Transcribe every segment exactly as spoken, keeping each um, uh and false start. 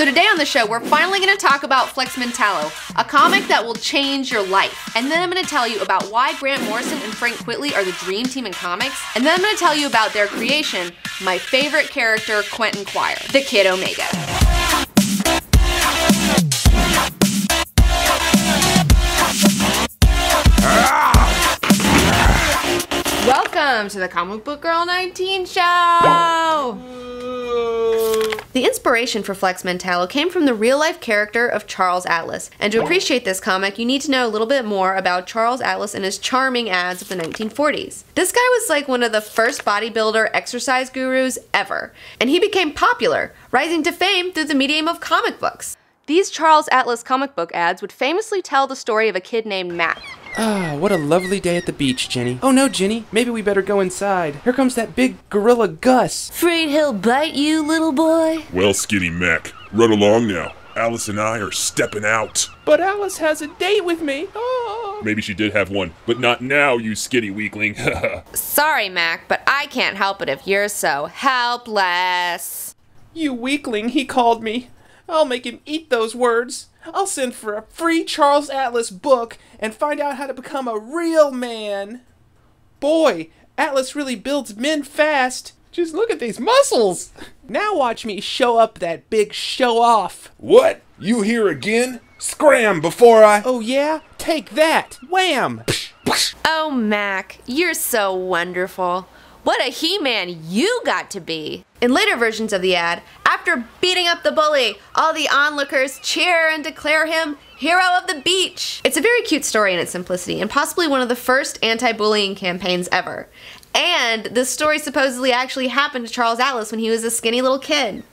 So today on the show, we're finally going to talk about Flex Mentallo, a comic that will change your life. And then I'm going to tell you about why Grant Morrison and Frank Quitely are the dream team in comics. And then I'm going to tell you about their creation, my favorite character, Quentin Quire, the Kid Omega. Welcome to the Comic Book Girl nineteen show! The inspiration for Flex Mentallo came from the real-life character of Charles Atlas, and to appreciate this comic, you need to know a little bit more about Charles Atlas and his charming ads of the nineteen forties. This guy was like one of the first bodybuilder exercise gurus ever, and he became popular, rising to fame through the medium of comic books. These Charles Atlas comic book ads would famously tell the story of a kid named Matt. Ah, what a lovely day at the beach, Jenny. Oh no, Jenny, maybe we better go inside. Here comes that big gorilla Gus. Afraid he'll bite you, little boy? Well, skinny Mac, run along now. Alice and I are stepping out. But Alice has a date with me. Oh. Maybe she did have one, but not now, you skinny weakling. Sorry, Mac, but I can't help it if you're so helpless. You weakling, he called me. I'll make him eat those words. I'll send for a free Charles Atlas book and find out how to become a real man. Boy, Atlas really builds men fast. Just look at these muscles. Now watch me show up that big show-off. What? You here again? Scram before I... Oh yeah? Take that. Wham. Oh, Mac, you're so wonderful. What a He-Man you got to be. In later versions of the ad, after beating up the bully, all the onlookers cheer and declare him hero of the beach. It's a very cute story in its simplicity and possibly one of the first anti-bullying campaigns ever. And this story supposedly actually happened to Charles Atlas when he was a skinny little kid.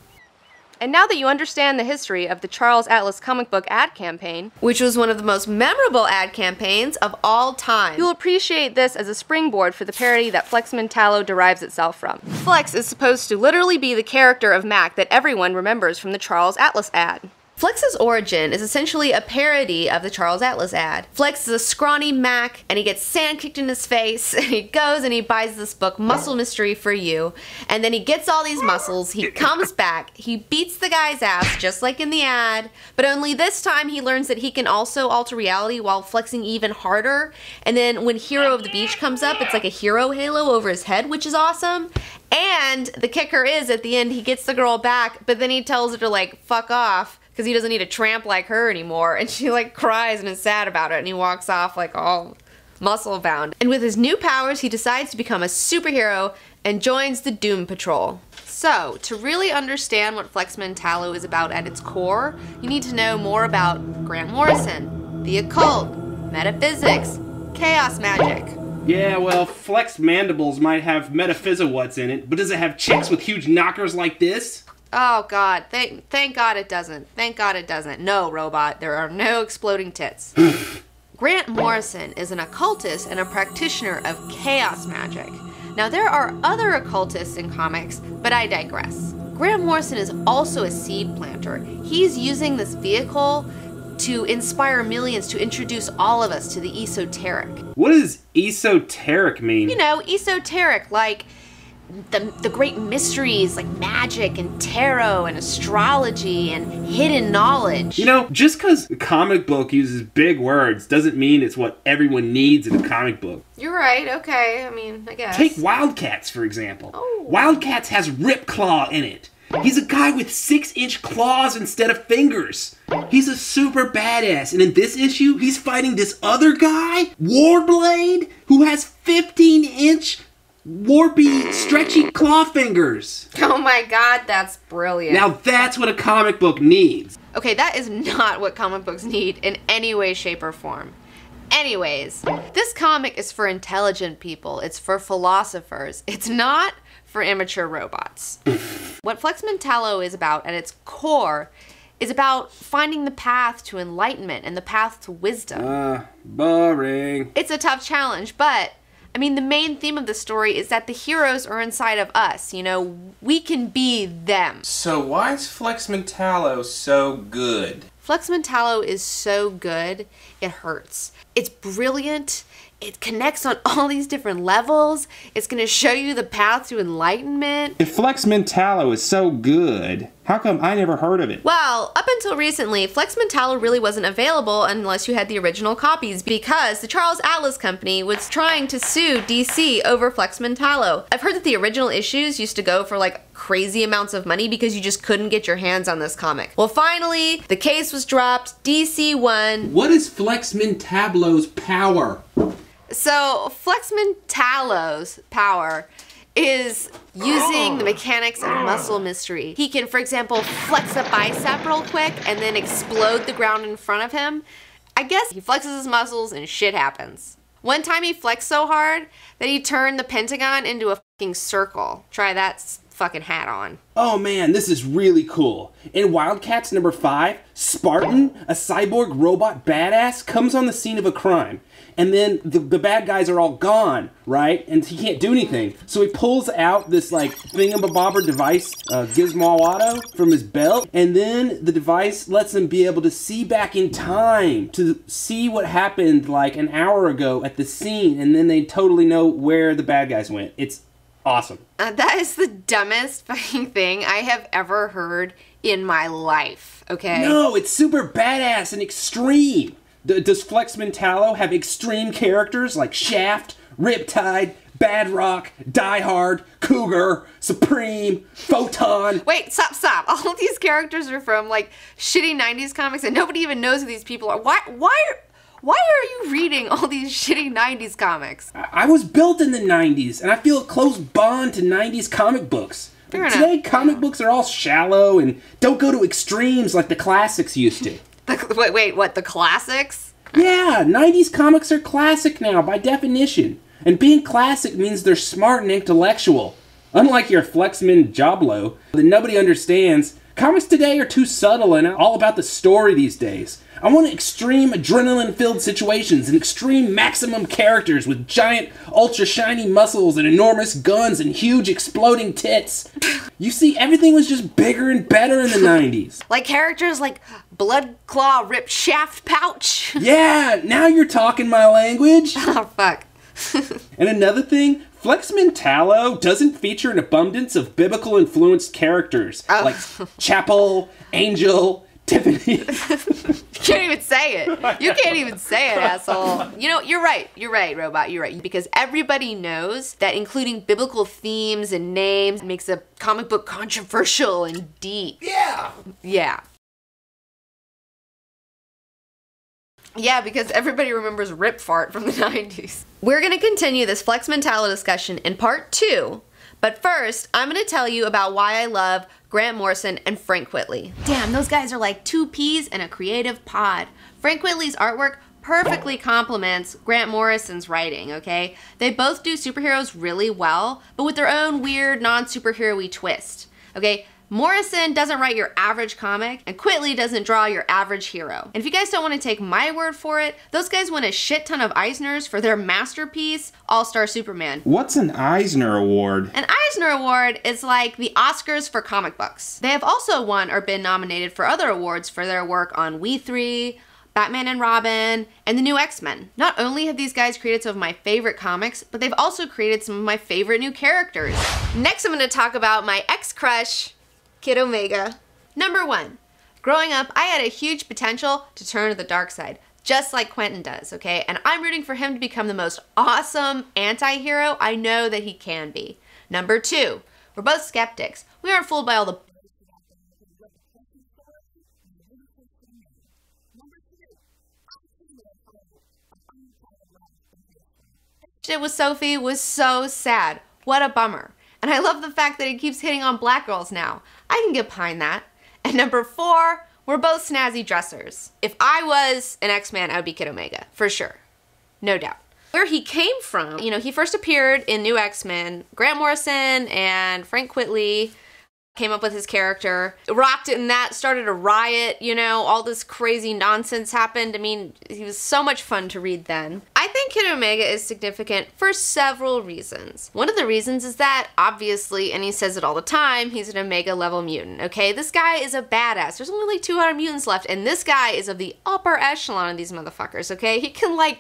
And now that you understand the history of the Charles Atlas comic book ad campaign, which was one of the most memorable ad campaigns of all time, you'll appreciate this as a springboard for the parody that Flex Mentallo derives itself from. Flex is supposed to literally be the character of Mac that everyone remembers from the Charles Atlas ad. Flex's origin is essentially a parody of the Charles Atlas ad. Flex is a scrawny Mac, and he gets sand kicked in his face, and he goes and he buys this book, Muscle Mystery for You, and then he gets all these muscles, he comes back, he beats the guy's ass, just like in the ad, but only this time he learns that he can also alter reality while flexing even harder, and then when Hero of the Beach comes up, it's like a hero halo over his head, which is awesome. And the kicker is, at the end, he gets the girl back, but then he tells her to, like, fuck off, because he doesn't need a tramp like her anymore, and she, like, cries and is sad about it, and he walks off, like, all muscle bound. And with his new powers, he decides to become a superhero and joins the Doom Patrol. So, to really understand what Flex Mentallo is about at its core, you need to know more about Grant Morrison, the occult, metaphysics, chaos magic. Yeah, well, Flex Mandibles might have metaphysi-what's in it, but does it have chicks with huge knockers like this? Oh, God. Thank, thank God it doesn't. Thank God it doesn't. No, robot. There are no exploding tits. Grant Morrison is an occultist and a practitioner of chaos magic. Now, there are other occultists in comics, but I digress. Grant Morrison is also a seed planter. He's using this vehicle to inspire millions, to introduce all of us to the esoteric. What does esoteric mean? You know, esoteric, like the, the great mysteries, like magic and tarot and astrology and hidden knowledge. You know, just because a comic book uses big words doesn't mean it's what everyone needs in a comic book. You're right, okay, I mean, I guess. Take Wildcats, for example. Oh. Wildcats has Ripclaw in it. He's a guy with six-inch claws instead of fingers. He's a super badass, and in this issue, he's fighting this other guy, Warblade, who has fifteen-inch warpy, stretchy claw fingers. Oh my God, that's brilliant. Now that's what a comic book needs. Okay, that is not what comic books need in any way, shape, or form. Anyways, this comic is for intelligent people. It's for philosophers. It's not for amateur robots. What Flex Mentallo is about at its core is about finding the path to enlightenment and the path to wisdom. Uh, boring. It's a tough challenge, but I mean, the main theme of the story is that the heroes are inside of us, you know, we can be them. So why is Flex Mentallo so good? Flex Mentallo is so good, it hurts. It's brilliant, it connects on all these different levels. It's going to show you the path to enlightenment. If Flex Mentallo is so good, how come I never heard of it? Well, up until recently, Flex Mentallo really wasn't available unless you had the original copies, because the Charles Atlas Company was trying to sue D C over Flex Mentallo. I've heard that the original issues used to go for like crazy amounts of money because you just couldn't get your hands on this comic. Well, finally, the case was dropped, D C won. What is Flex Mentallo's power? So, Flex Mentallo's power is using the mechanics of muscle mystery. He can, for example, flex a bicep real quick and then explode the ground in front of him. I guess he flexes his muscles and shit happens. One time he flexed so hard that he turned the Pentagon into a fucking circle. Try that fucking hat on. Oh man, this is really cool. In Wildcats number five, Spartan, a cyborg robot badass, comes on the scene of a crime. And then the, the bad guys are all gone, right? And he can't do anything. So he pulls out this like thingamabobber device, uh, Gizmo-Watto, from his belt. And then the device lets him be able to see back in time, to see what happened like an hour ago at the scene. And then they totally know where the bad guys went. It's awesome. Uh, that is the dumbest fucking thing I have ever heard in my life, okay? No, it's super badass and extreme. D does Flex Mentallo have extreme characters like Shaft, Riptide, Bad Rock, Die Hard, Cougar, Supreme, Photon? Wait, stop, stop. All of these characters are from like shitty nineties comics and nobody even knows who these people are. Why, why, why are you reading all these shitty nineties comics? I, I was built in the nineties and I feel a close bond to nineties comic books. Fair Today, enough. comic books are all shallow and don't go to extremes like the classics used to. The, wait, wait, what, the classics? Yeah, nineties comics are classic now, by definition. And being classic means they're smart and intellectual. Unlike your Flexman Jablo that nobody understands, comics today are too subtle and all about the story these days. I want extreme adrenaline-filled situations and extreme maximum characters with giant, ultra-shiny muscles and enormous guns and huge exploding tits. You see, everything was just bigger and better in the nineties. Like characters like Blood Claw, Rip Shaft, Pouch. Yeah, now you're talking my language. Oh, fuck. And another thing, Flex Mentallo doesn't feature an abundance of biblical-influenced characters oh. like Chapel, Angel, Tiffany. You can't even say it. You can't even say it, asshole. You know, you're right. You're right, Robot. You're right. Because everybody knows that including biblical themes and names makes a comic book controversial and deep. Yeah. Yeah. Yeah, because everybody remembers Rip Fart from the nineties. We're going to continue this Flex Mentallo discussion in part two. But first, I'm going to tell you about why I love Grant Morrison and Frank Quitely. Damn, those guys are like two peas in a creative pod. Frank Quitely's artwork perfectly complements Grant Morrison's writing, okay? They both do superheroes really well, but with their own weird, non-superhero-y twist, okay? Morrison doesn't write your average comic, and Quitely doesn't draw your average hero. And if you guys don't want to take my word for it, those guys won a shit ton of Eisners for their masterpiece, All-Star Superman. What's an Eisner Award? An Eisner Award is like the Oscars for comic books. They have also won or been nominated for other awards for their work on We Three, Batman and Robin, and the New X-Men. Not only have these guys created some of my favorite comics, but they've also created some of my favorite new characters. Next, I'm going to talk about my ex-crush, Kid Omega. Number one, growing up, I had a huge potential to turn to the dark side, just like Quentin does, okay? And I'm rooting for him to become the most awesome anti-hero I know that he can be. Number two, we're both skeptics. We aren't fooled by all the... Shit with Sophie was so sad. What a bummer. And I love the fact that it keeps hitting on black girls now. I can get behind that. And number four, we're both snazzy dressers. If I was an X-Man, I would be Kid Omega, for sure. No doubt. Where he came from, you know, he first appeared in New X-Men. Grant Morrison and Frank Quitely came up with his character, rocked it in that, started a riot, you know, all this crazy nonsense happened. I mean, he was so much fun to read then. I think Kid Omega is significant for several reasons. One of the reasons is that, obviously, and he says it all the time, he's an Omega-level mutant, okay? This guy is a badass. There's only like two hundred mutants left, and this guy is of the upper echelon of these motherfuckers, okay? He can, like,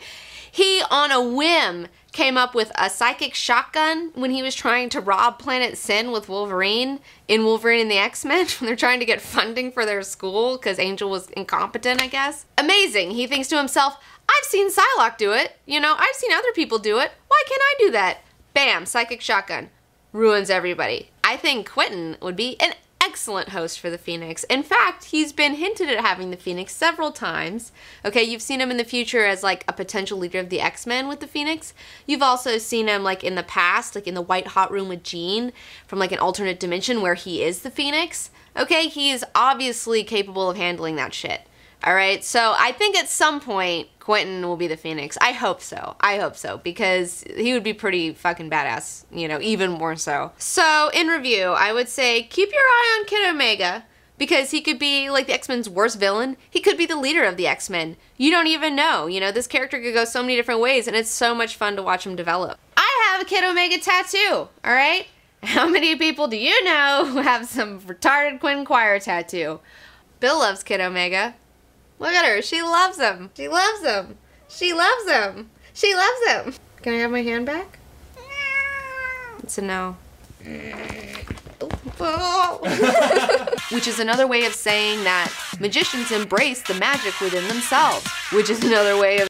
He, on a whim, came up with a psychic shotgun when he was trying to rob Planet Sin with Wolverine in Wolverine and the X-Men when they're trying to get funding for their school because Angel was incompetent, I guess. Amazing. He thinks to himself, I've seen Psylocke do it. You know, I've seen other people do it. Why can't I do that? Bam, psychic shotgun. Ruins everybody. I think Quentin would be an excellent host for the Phoenix. In fact, he's been hinted at having the Phoenix several times. Okay, you've seen him in the future as like a potential leader of the X-Men with the Phoenix. You've also seen him like in the past, like in the White Hot Room with Jean from like an alternate dimension where he is the Phoenix. Okay, he is obviously capable of handling that shit. All right, so I think at some point Quentin will be the Phoenix. I hope so. I hope so, because he would be pretty fucking badass, you know, even more so. So in review, I would say keep your eye on Kid Omega, because he could be like the X-Men's worst villain. He could be the leader of the X-Men. You don't even know, you know, this character could go so many different ways, and it's so much fun to watch him develop. I have a Kid Omega tattoo, all right? How many people do you know who have some retarded Quentin Quire tattoo? Bill loves Kid Omega. Look at her, she loves him. She loves him. She loves him. She loves him. Can I have my hand back? It's a no. Which is another way of saying that magicians embrace the magic within themselves, which is another way of